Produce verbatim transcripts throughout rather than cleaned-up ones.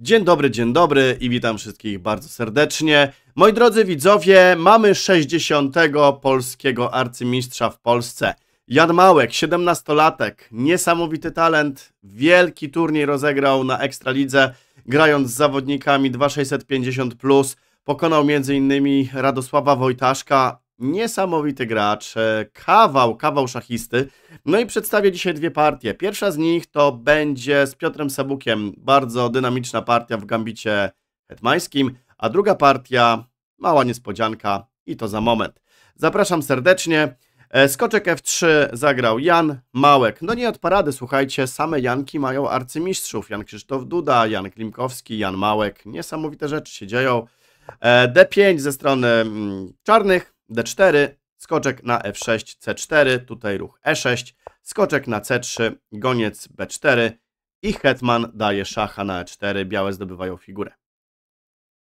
Dzień dobry, dzień dobry i witam wszystkich bardzo serdecznie. Moi drodzy widzowie, mamy sześćdziesiątego polskiego arcymistrza w Polsce. Jan Małek, siedemnastolatek, niesamowity talent, wielki turniej rozegrał na Ekstralidze, grając z zawodnikami dwa tysiące sześćset pięćdziesiąt plus, pokonał między innymi Radosława Wojtaszka, niesamowity gracz, kawał, kawał szachisty. No i przedstawię dzisiaj dwie partie. Pierwsza z nich to będzie z Piotrem Sabukiem, bardzo dynamiczna partia w gambicie hetmańskim, a druga partia, mała niespodzianka i to za moment. Zapraszam serdecznie. Skoczek F trzy zagrał Jan Małek. No nie od parady, słuchajcie, same Janki mają arcymistrzów. Jan Krzysztof Duda, Jan Klimkowski, Jan Małek. Niesamowite rzeczy się dzieją. D pięć ze strony czarnych, D cztery, skoczek na F sześć, C cztery, tutaj ruch E sześć, skoczek na C trzy, goniec B cztery i hetman daje szacha na E cztery, białe zdobywają figurę.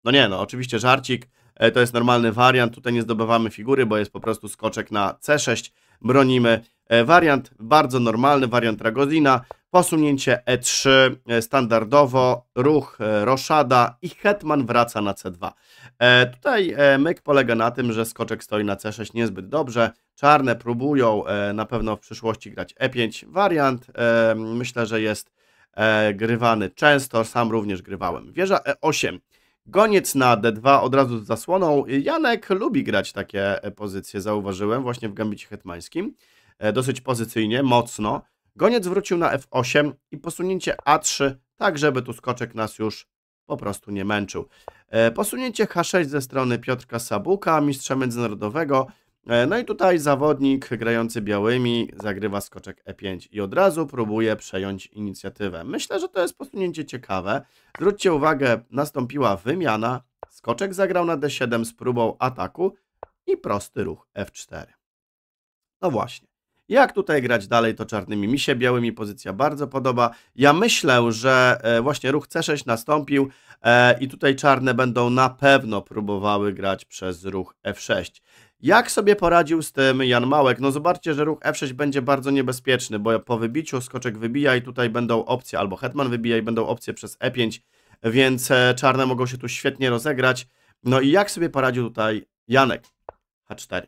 No nie, no oczywiście żarcik, to jest normalny wariant, tutaj nie zdobywamy figury, bo jest po prostu skoczek na C sześć, bronimy. Wariant bardzo normalny, wariant Ragozina, posunięcie E trzy standardowo, ruch roszada i hetman wraca na C dwa. E, tutaj myk polega na tym, że skoczek stoi na C sześć niezbyt dobrze, czarne próbują e, na pewno w przyszłości grać E pięć. Wariant e, myślę, że jest e, grywany często, sam również grywałem. Wieża E osiem. Goniec na D dwa od razu z zasłoną. Janek lubi grać takie pozycje, zauważyłem, właśnie w gambicie hetmańskim. Dosyć pozycyjnie, mocno. Goniec wrócił na F osiem i posunięcie A trzy, tak żeby tu skoczek nas już po prostu nie męczył. Posunięcie H sześć ze strony Piotrka Sabuka, mistrza międzynarodowego. No i tutaj zawodnik grający białymi zagrywa skoczek E pięć i od razu próbuje przejąć inicjatywę. Myślę, że to jest posunięcie ciekawe. Zwróćcie uwagę, nastąpiła wymiana. Skoczek zagrał na D siedem z próbą ataku i prosty ruch F cztery. No właśnie. Jak tutaj grać dalej, to czarnymi mi się, białymi pozycja bardzo podoba. Ja myślę, że właśnie ruch C sześć nastąpił i tutaj czarne będą na pewno próbowały grać przez ruch F sześć. Jak sobie poradził z tym Jan Małek? No zobaczcie, że ruch F sześć będzie bardzo niebezpieczny, bo po wybiciu skoczek wybija i tutaj będą opcje, albo hetman wybija i będą opcje przez E pięć, więc czarne mogą się tu świetnie rozegrać. No i jak sobie poradził tutaj Janek? H cztery.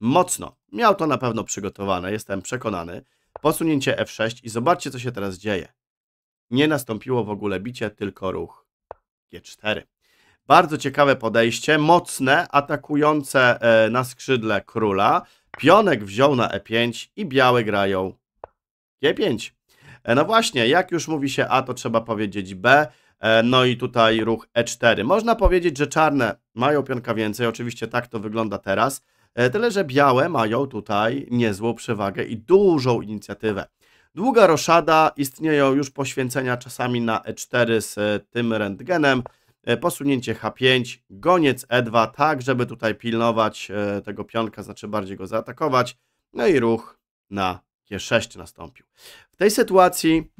Mocno. Miał to na pewno przygotowane, jestem przekonany. Posunięcie F sześć i zobaczcie, co się teraz dzieje. Nie nastąpiło w ogóle bicie, tylko ruch G cztery. Bardzo ciekawe podejście, mocne, atakujące na skrzydle króla. Pionek wziął na E pięć i białe grają G pięć. No właśnie, jak już mówi się A, to trzeba powiedzieć B. No i tutaj ruch E cztery. Można powiedzieć, że czarne mają pionka więcej, oczywiście tak to wygląda teraz. Tyle, że białe mają tutaj niezłą przewagę i dużą inicjatywę. Długa roszada, istnieją już poświęcenia czasami na E cztery z tym rentgenem. Posunięcie H pięć, goniec E dwa, tak żeby tutaj pilnować tego pionka, znaczy bardziej go zaatakować. No i ruch na G sześć nastąpił. W tej sytuacji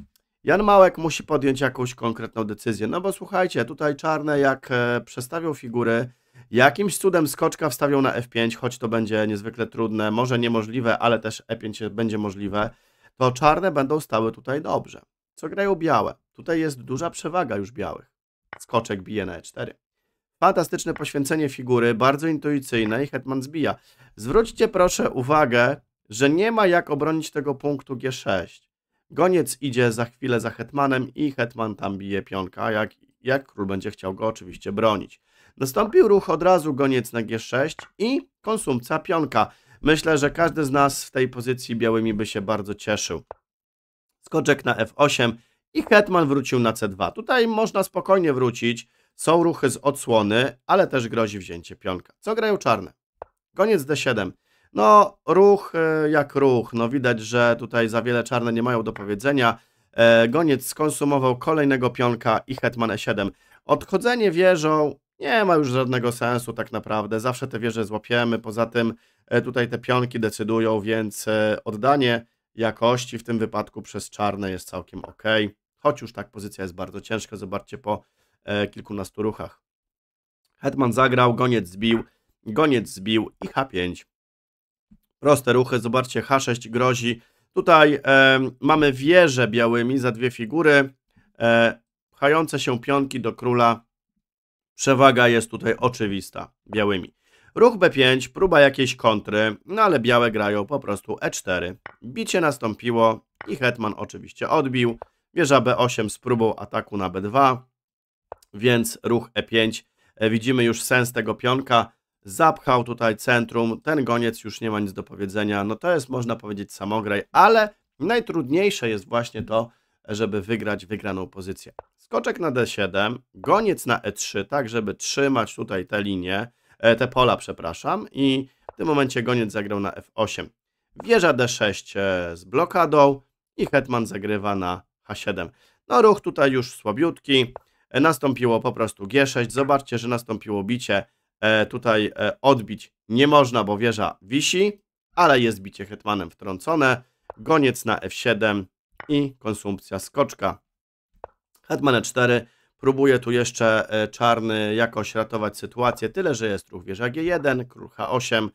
Jan Małek musi podjąć jakąś konkretną decyzję. No bo słuchajcie, tutaj czarne jak przestawią figury, jakimś cudem skoczka wstawią na F pięć, choć to będzie niezwykle trudne, może niemożliwe, ale też E pięć będzie możliwe, to czarne będą stały tutaj dobrze. Co grają białe? Tutaj jest duża przewaga już białych. Skoczek bije na E cztery. Fantastyczne poświęcenie figury, bardzo intuicyjne i hetman zbija. Zwróćcie proszę uwagę, że nie ma jak obronić tego punktu G sześć. Goniec idzie za chwilę za hetmanem i hetman tam bije pionka, jak, jak król będzie chciał go oczywiście bronić. Nastąpił ruch od razu goniec na G sześć i konsumpcja pionka. Myślę, że każdy z nas w tej pozycji białymi by się bardzo cieszył. Skoczek na F osiem i hetman wrócił na C dwa. Tutaj można spokojnie wrócić. Są ruchy z odsłony, ale też grozi wzięcie pionka. Co grają czarne? Goniec D siedem. No ruch jak ruch. No widać, że tutaj za wiele czarne nie mają do powiedzenia. Goniec skonsumował kolejnego pionka i hetman E siedem. Odchodzenie wieżą nie ma już żadnego sensu tak naprawdę, zawsze te wieże złapiemy, poza tym tutaj te pionki decydują, więc oddanie jakości w tym wypadku przez czarne jest całkiem ok, choć już tak pozycja jest bardzo ciężka, zobaczcie po kilkunastu ruchach. Hetman zagrał, goniec zbił, goniec zbił i H pięć. Proste ruchy, zobaczcie, H sześć grozi, tutaj e, mamy wieże białymi za dwie figury, e, pchające się pionki do króla. Przewaga jest tutaj oczywista białymi. Ruch b pięć, próba jakiejś kontry, no ale białe grają po prostu e cztery. Bicie nastąpiło i hetman oczywiście odbił. Wieża b osiem z próbą ataku na b dwa, więc ruch e pięć. Widzimy już sens tego pionka. Zapchał tutaj centrum, ten goniec już nie ma nic do powiedzenia. No to jest, można powiedzieć, samograj, ale najtrudniejsze jest właśnie to, żeby wygrać wygraną pozycję. Skoczek na d siedem, goniec na e trzy, tak żeby trzymać tutaj te linie, te pola, przepraszam, i w tym momencie goniec zagrał na f osiem. Wieża d sześć z blokadą i hetman zagrywa na h siedem. No ruch tutaj już słabiutki, nastąpiło po prostu g sześć. Zobaczcie, że nastąpiło bicie, tutaj odbić nie można, bo wieża wisi, ale jest bicie hetmanem wtrącone, goniec na f siedem i konsumpcja skoczka. Hetman e cztery, próbuje tu jeszcze czarny jakoś ratować sytuację, tyle że jest ruch wieża g jeden, król h osiem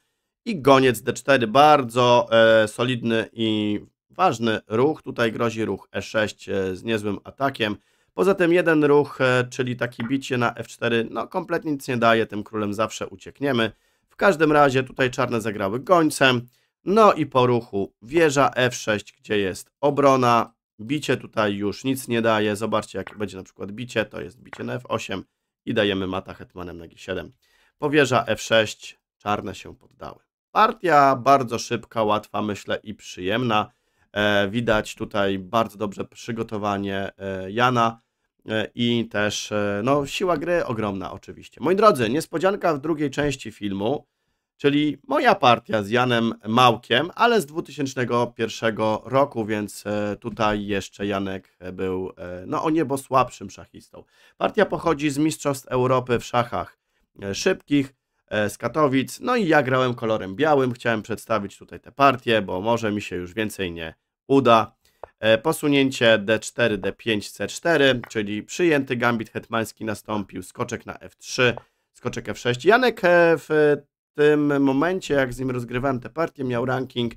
i goniec d cztery, bardzo e, solidny i ważny ruch, tutaj grozi ruch e sześć z niezłym atakiem. Poza tym jeden ruch, czyli takie bicie na f cztery, no kompletnie nic nie daje, tym królem zawsze uciekniemy. W każdym razie tutaj czarne zagrały gońcem, no i po ruchu wieża f sześć, gdzie jest obrona, bicie tutaj już nic nie daje. Zobaczcie, jakie będzie na przykład bicie, to jest bicie na f osiem i dajemy mata hetmanem na g siedem. Po wieża f sześć czarne się poddały. Partia bardzo szybka, łatwa, myślę, i przyjemna. E, widać tutaj bardzo dobrze przygotowanie e, Jana. I też no, siła gry ogromna oczywiście. Moi drodzy, niespodzianka w drugiej części filmu, czyli moja partia z Janem Małkiem, ale z dwa tysiące pierwszego roku, więc tutaj jeszcze Janek był no, o niebo słabszym szachistą. Partia pochodzi z Mistrzostw Europy w szachach szybkich, z Katowic, no i ja grałem kolorem białym, chciałem przedstawić tutaj tę partię, bo może mi się już więcej nie uda. Posunięcie d cztery, d pięć, c cztery, czyli przyjęty gambit hetmański nastąpił, skoczek na f trzy, skoczek f sześć. Janek w tym momencie, jak z nim rozgrywałem tę partię, miał ranking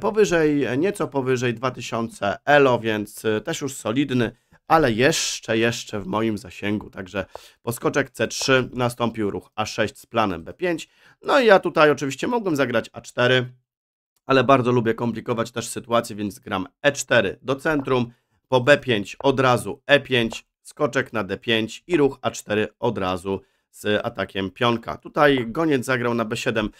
powyżej, nieco powyżej dwa tysiące elo, więc też już solidny, ale jeszcze, jeszcze w moim zasięgu. Także po skoczek c trzy nastąpił ruch a sześć z planem b pięć. No i ja tutaj oczywiście mogłem zagrać a cztery, ale bardzo lubię komplikować też sytuację, więc gram e cztery do centrum, po b pięć od razu e pięć, skoczek na d pięć i ruch a cztery od razu z atakiem pionka. Tutaj goniec zagrał na b siedem.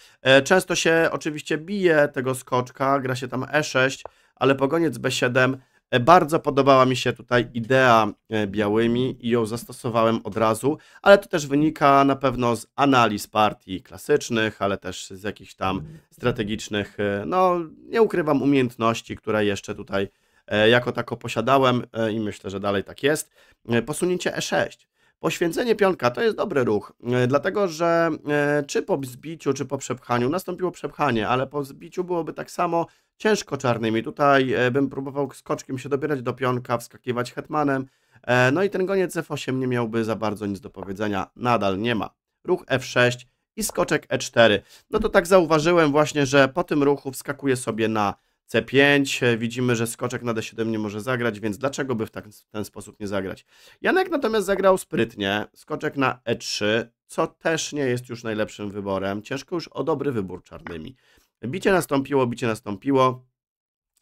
Często się oczywiście bije tego skoczka, gra się tam e sześć, ale po goniec b siedem bardzo podobała mi się tutaj idea białymi i ją zastosowałem od razu, ale to też wynika na pewno z analiz partii klasycznych, ale też z jakichś tam strategicznych, no nie ukrywam, umiejętności, które jeszcze tutaj jako tako posiadałem i myślę, że dalej tak jest. Posunięcie e sześć. Poświęcenie pionka to jest dobry ruch, dlatego że czy po zbiciu, czy po przepchaniu, nastąpiło przepchanie, ale po zbiciu byłoby tak samo ciężko czarnymi. Tutaj bym próbował skoczkiem się dobierać do pionka, wskakiwać hetmanem, no i ten goniec f osiem nie miałby za bardzo nic do powiedzenia, nadal nie ma. Ruch f sześć i skoczek e cztery. No to tak zauważyłem właśnie, że po tym ruchu wskakuje sobie na c pięć, widzimy, że skoczek na d siedem nie może zagrać, więc dlaczego by w tak, w ten sposób nie zagrać? Janek natomiast zagrał sprytnie, skoczek na e trzy, co też nie jest już najlepszym wyborem, ciężko już o dobry wybór czarnymi. Bicie nastąpiło, bicie nastąpiło,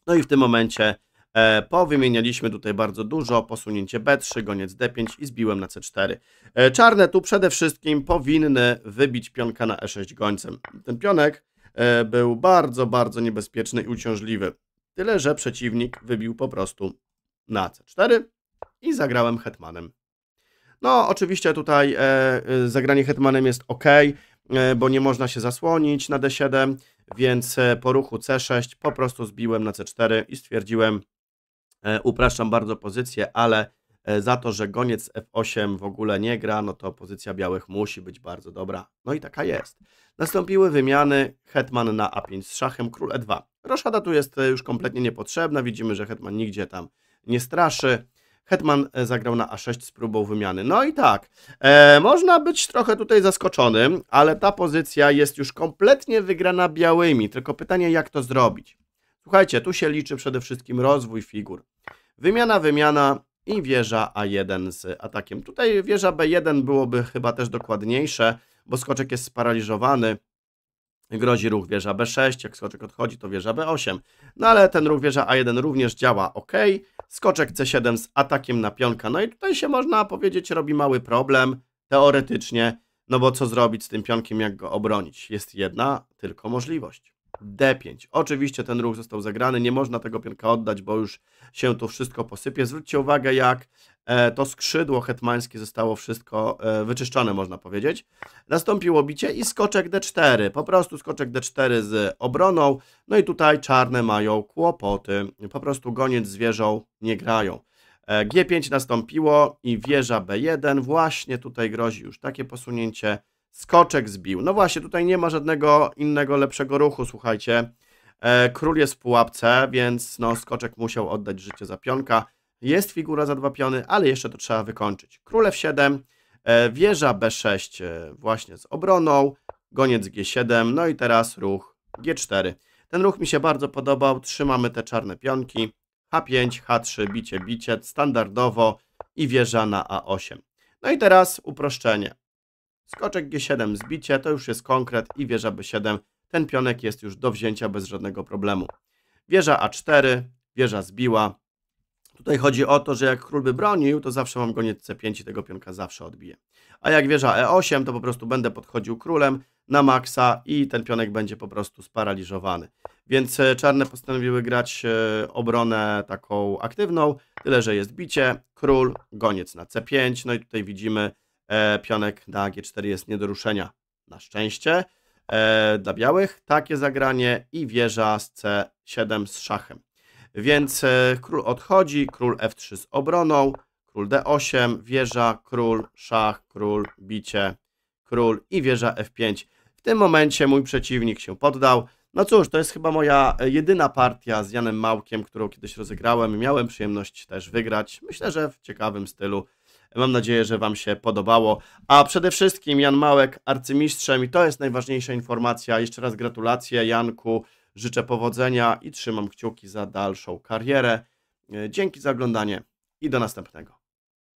no i w tym momencie e, powymienialiśmy tutaj bardzo dużo, posunięcie b trzy, goniec d pięć i zbiłem na c cztery. E, czarne tu przede wszystkim powinny wybić pionka na e sześć gońcem. Ten pionek był bardzo, bardzo niebezpieczny i uciążliwy. Tyle że przeciwnik wybił po prostu na c cztery i zagrałem hetmanem. No oczywiście tutaj e, zagranie hetmanem jest ok, e, bo nie można się zasłonić na d siedem, więc po ruchu c sześć po prostu zbiłem na c cztery i stwierdziłem, e, upraszczam bardzo pozycję, ale e, za to, że goniec f osiem w ogóle nie gra, no to pozycja białych musi być bardzo dobra. No i taka jest. Nastąpiły wymiany, hetman na a pięć z szachem, król e dwa. Roszada tu jest już kompletnie niepotrzebna, widzimy, że hetman nigdzie tam nie straszy. Hetman zagrał na a sześć z próbą wymiany. No i tak, e, można być trochę tutaj zaskoczonym, ale ta pozycja jest już kompletnie wygrana białymi, tylko pytanie, jak to zrobić. Słuchajcie, tu się liczy przede wszystkim rozwój figur. Wymiana, wymiana, i wieża A jeden z atakiem. Tutaj wieża B jeden byłoby chyba też dokładniejsze, bo skoczek jest sparaliżowany. Grozi ruch wieża B sześć, jak skoczek odchodzi, to wieża B osiem. No ale ten ruch wieża A jeden również działa ok. Skoczek C siedem z atakiem na pionka. No i tutaj się można powiedzieć robi mały problem, teoretycznie, no bo co zrobić z tym pionkiem, jak go obronić? Jest jedna tylko możliwość. D pięć. Oczywiście ten ruch został zagrany, nie można tego pionka oddać, bo już się to wszystko posypie. Zwróćcie uwagę, jak to skrzydło hetmańskie zostało wszystko wyczyszczone, można powiedzieć. Nastąpiło bicie i skoczek D cztery. Po prostu skoczek D cztery z obroną. No i tutaj czarne mają kłopoty. Po prostu goniec z wieżą nie grają. G pięć nastąpiło i wieża B jeden. Właśnie tutaj grozi już takie posunięcie. Skoczek zbił. No właśnie, tutaj nie ma żadnego innego lepszego ruchu, słuchajcie. Król jest w pułapce, więc no, skoczek musiał oddać życie za pionka. Jest figura za dwa piony, ale jeszcze to trzeba wykończyć. Król F siedem, wieża B sześć właśnie z obroną, goniec G siedem, no i teraz ruch G cztery. Ten ruch mi się bardzo podobał, trzymamy te czarne pionki. H pięć, H trzy, bicie, bicie, standardowo i wieża na A osiem. No i teraz uproszczenie. Skoczek G siedem, zbicie, to już jest konkret i wieża B siedem. Ten pionek jest już do wzięcia bez żadnego problemu. Wieża A cztery, wieża zbiła. Tutaj chodzi o to, że jak król by bronił, to zawsze mam goniec C pięć i tego pionka zawsze odbiję. A jak wieża E osiem, to po prostu będę podchodził królem na maksa i ten pionek będzie po prostu sparaliżowany. Więc czarne postanowiły grać obronę taką aktywną, tyle że jest bicie, król, goniec na C pięć, no i tutaj widzimy e, pionek na G cztery jest nie do ruszenia. Na szczęście e, dla białych takie zagranie i wieża z C siedem z szachem. Więc e, król odchodzi, król F trzy z obroną, król D osiem, wieża, król, szach, król, bicie, król i wieża F pięć. W tym momencie mój przeciwnik się poddał. No cóż, to jest chyba moja jedyna partia z Janem Małkiem, którą kiedyś rozegrałem i miałem przyjemność też wygrać. Myślę, że w ciekawym stylu. Mam nadzieję, że Wam się podobało. A przede wszystkim Jan Małek arcymistrzem i to jest najważniejsza informacja. Jeszcze raz gratulacje Janku. Życzę powodzenia i trzymam kciuki za dalszą karierę. Dzięki za oglądanie i do następnego.